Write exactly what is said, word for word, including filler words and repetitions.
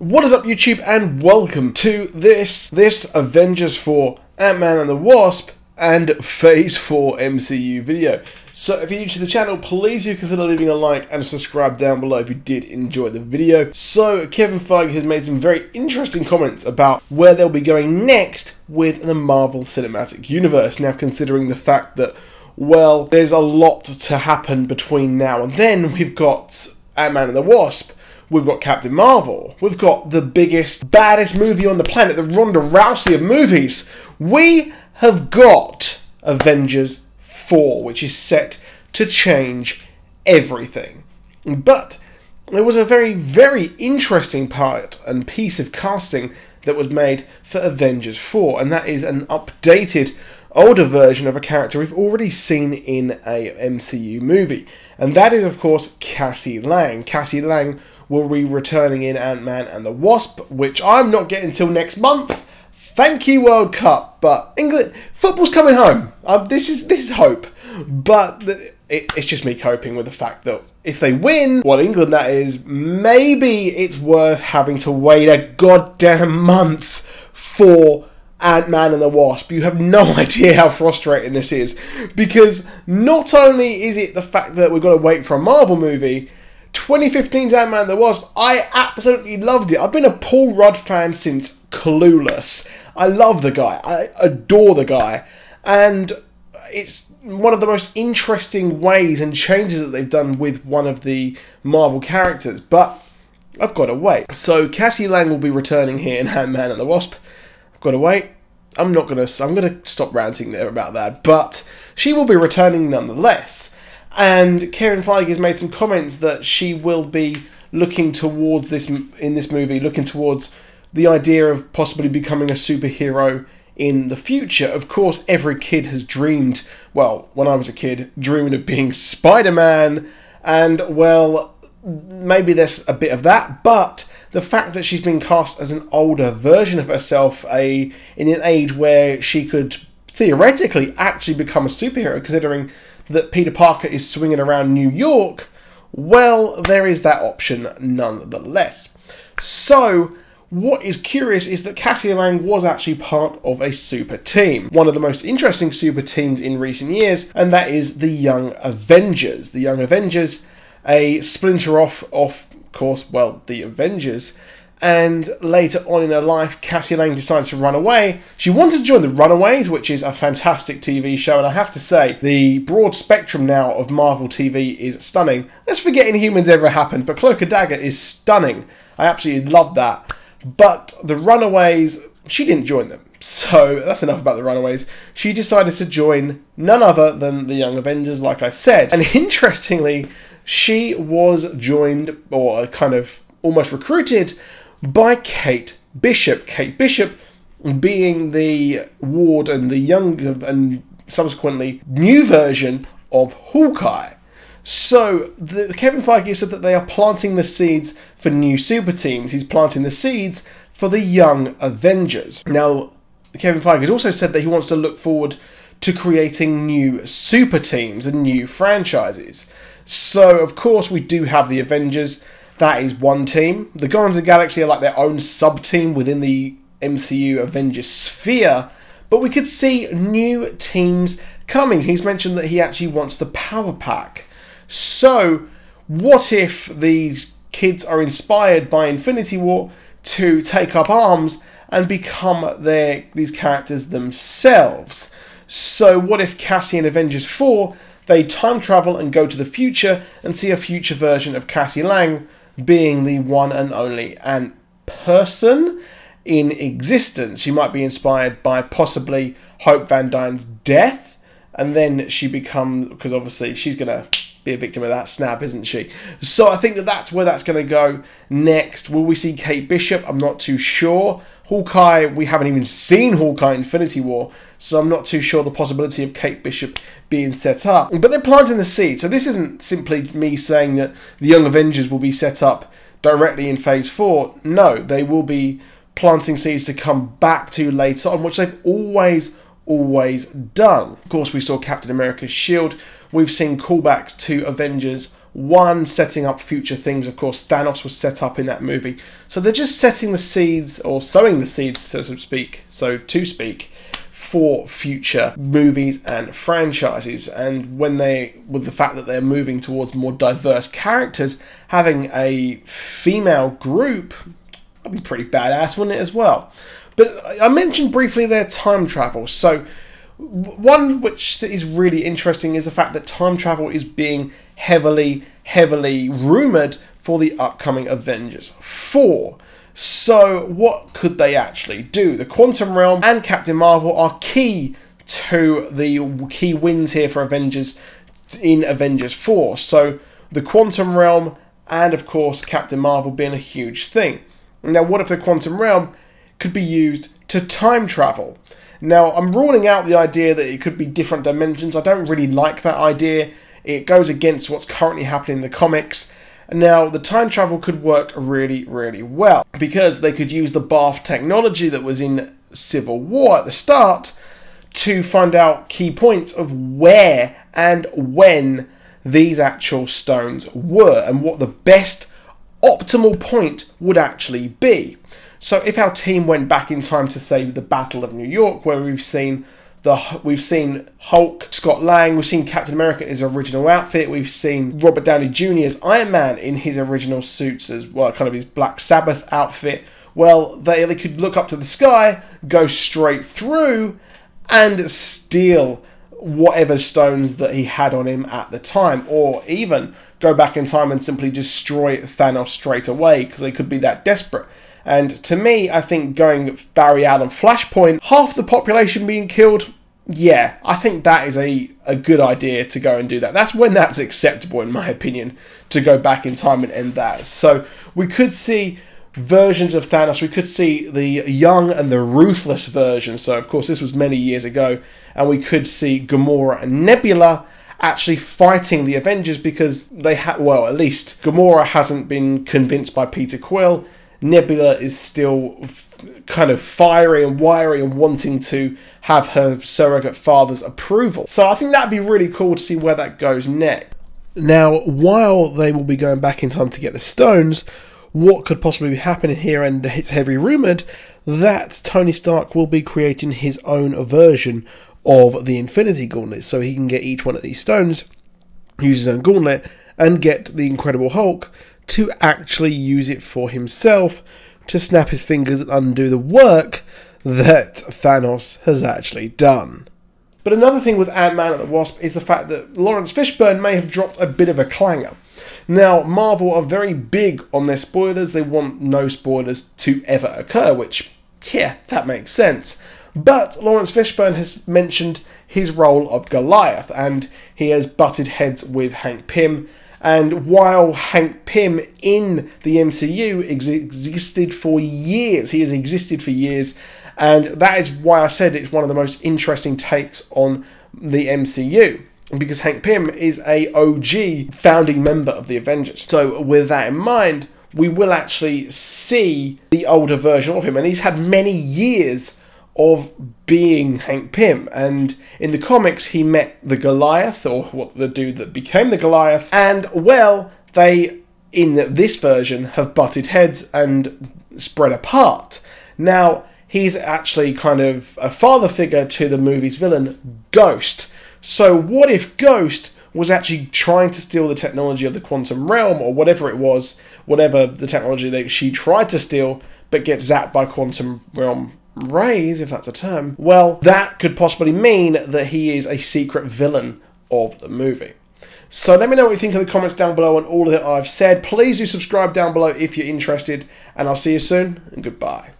What is up YouTube, and welcome to this, this Avengers four, Ant-Man and the Wasp, and Phase four M C U video. So if you're new to the channel, please do consider leaving a like and subscribe down below if you did enjoy the video. So Kevin Feige has made some very interesting comments about where they'll be going next with the Marvel Cinematic Universe. Now, considering the fact that, well, there's a lot to happen between now and then. We've got Ant-Man and the Wasp. We've got Captain Marvel. We've got the biggest, baddest movie on the planet, the Ronda Rousey of movies. We have got Avengers four, which is set to change everything. But there was a very, very interesting part and piece of casting that was made for Avengers four, and that is an updated, older version of a character we've already seen in a M C U movie. And that is, of course, Cassie Lang. Cassie Lang will be returning in Ant-Man and the Wasp, which I'm not getting till next month. Thank you, World Cup. But England football's coming home. Um, this is this is hope. But it, it's just me coping with the fact that if they win, well, England that is, maybe it's worth having to wait a goddamn month for Ant-Man and the Wasp. You have no idea how frustrating this is, because not only is it the fact that we've got to wait for a Marvel movie. twenty fifteen's Ant-Man and the Wasp, I absolutely loved it. I've been a Paul Rudd fan since Clueless. I love the guy. I adore the guy. And it's one of the most interesting ways and changes that they've done with one of the Marvel characters. But I've got to wait. So Cassie Lang will be returning here in Ant-Man and the Wasp. I've got to wait. I'm not going to... I'm going to stop ranting there about that. But she will be returning nonetheless. And Kevin Feige has made some comments that she will be looking towards this in this movie, looking towards the idea of possibly becoming a superhero in the future. Of course, every kid has dreamed, well, when I was a kid, dreamed of being Spider-Man, and, well, maybe there's a bit of that, but the fact that she's been cast as an older version of herself, a in an age where she could theoretically actually become a superhero, considering that Peter Parker is swinging around New York, well, there is that option nonetheless. So, what is curious is that Cassie Lang was actually part of a super team, one of the most interesting super teams in recent years, and that is the Young Avengers. The Young Avengers, a splinter off of, of course, well, the Avengers, and later on in her life, Cassie Lang decides to run away. She wanted to join the Runaways, which is a fantastic T V show, and I have to say, the broad spectrum now of Marvel T V is stunning. Let's forget Inhumans ever happened, but Cloak and Dagger is stunning. I absolutely love that. But the Runaways, she didn't join them. So that's enough about the Runaways. She decided to join none other than the Young Avengers, like I said. And interestingly, she was joined, or kind of almost recruited, by Kate Bishop. Kate Bishop being the ward and the young and subsequently new version of Hawkeye. So the, Kevin Feige said that they are planting the seeds for new super teams. He's planting the seeds for the Young Avengers. Now, Kevin Feige has also said that he wants to look forward to creating new super teams and new franchises. So, of course, we do have the Avengers. That is one team. The Guardians of the Galaxy are like their own sub-team within the M C U Avengers sphere, but we could see new teams coming. He's mentioned that he actually wants the Power Pack. So, what if these kids are inspired by Infinity War to take up arms and become their these characters themselves? So, what if Cassie in Avengers four, they time travel and go to the future and see a future version of Cassie Lang being the one and only and person in existence? She might be inspired by possibly Hope Van Dyne's death, and then she becomes, because obviously she's going to be a victim of that snap, isn't she? So I think that that's where that's going to go next. Will we see Kate Bishop? I'm not too sure. Hawkeye, we haven't even seen Hawkeye Infinity War, so I'm not too sure the possibility of Kate Bishop being set up. But they're planting the seed, so this isn't simply me saying that the Young Avengers will be set up directly in Phase four. No, they will be planting seeds to come back to later on, which they've always, always done. Of course, we saw Captain America's shield. We've seen callbacks to Avengers One, setting up future things. Of course, Thanos was set up in that movie. So they're just setting the seeds, or sowing the seeds, so to speak, so to speak, for future movies and franchises. And when they, with the fact that they're moving towards more diverse characters, having a female group, that'd be pretty badass, wouldn't it, as well? But I mentioned briefly their time travel. So one which is really interesting is the fact that time travel is being heavily, heavily rumoured for the upcoming Avengers four. So what could they actually do? The Quantum Realm and Captain Marvel are key to the key wins here for Avengers in Avengers four. So the Quantum Realm and, of course, Captain Marvel being a huge thing. Now, what if the Quantum Realm could be used to time travel? Now, I'm ruling out the idea that it could be different dimensions. I don't really like that idea. It goes against what's currently happening in the comics. Now, the time travel could work really, really well, because they could use the bath technology that was in Civil War at the start to find out key points of where and when these actual stones were and what the best optimal point would actually be. So if our team went back in time to, say, the Battle of New York, where we've seen the we've seen Hulk, Scott Lang, we've seen Captain America in his original outfit, we've seen Robert Downey Junior's Iron Man in his original suits as well, kind of his Black Sabbath outfit. Well, they, they could look up to the sky, go straight through, and steal whatever stones that he had on him at the time, or even go back in time and simply destroy Thanos straight away, because they could be that desperate. And to me, I think going Barry Allen Flashpoint, half the population being killed, yeah, I think that is a, a good idea to go and do that. That's when that's acceptable, in my opinion, to go back in time and end that. So we could see versions of Thanos. We could see the young and the ruthless version. So, of course, this was many years ago. And we could see Gamora and Nebula actually fighting the Avengers, because they had, well, at least Gamora hasn't been convinced by Peter Quill. Nebula is still f kind of fiery and wiry and wanting to have her surrogate father's approval. So I think that'd be really cool to see where that goes next. Now, while they will be going back in time to get the stones, what could possibly be happening here, and it's heavily rumoured, that Tony Stark will be creating his own version of the Infinity Gauntlet, so he can get each one of these stones, use his own gauntlet, and get the Incredible Hulk to actually use it for himself, to snap his fingers and undo the work that Thanos has actually done. But another thing with Ant-Man and the Wasp is the fact that Lawrence Fishburne may have dropped a bit of a clanger. Now, Marvel are very big on their spoilers. They want no spoilers to ever occur, which, yeah, that makes sense. But Lawrence Fishburne has mentioned his role of Goliath, and he has butted heads with Hank Pym. And while Hank Pym in the M C U ex existed for years, he has existed for years, and that is why I said it's one of the most interesting takes on the M C U, because Hank Pym is a O G founding member of the Avengers. So with that in mind, we will actually see the older version of him, and he's had many years of being Hank Pym. And in the comics, he met the Goliath, or what, the dude that became the Goliath, and, well, they, in this version, have butted heads and spread apart. Now, he's actually kind of a father figure to the movie's villain, Ghost. So what if Ghost was actually trying to steal the technology of the Quantum Realm, or whatever it was, whatever the technology that she tried to steal, but gets zapped by Quantum Realm rays, if that's a term? Well, that could possibly mean that he is a secret villain of the movie. So let me know what you think in the comments down below on all that I've said. Please do subscribe down below if you're interested, and I'll see you soon, and goodbye.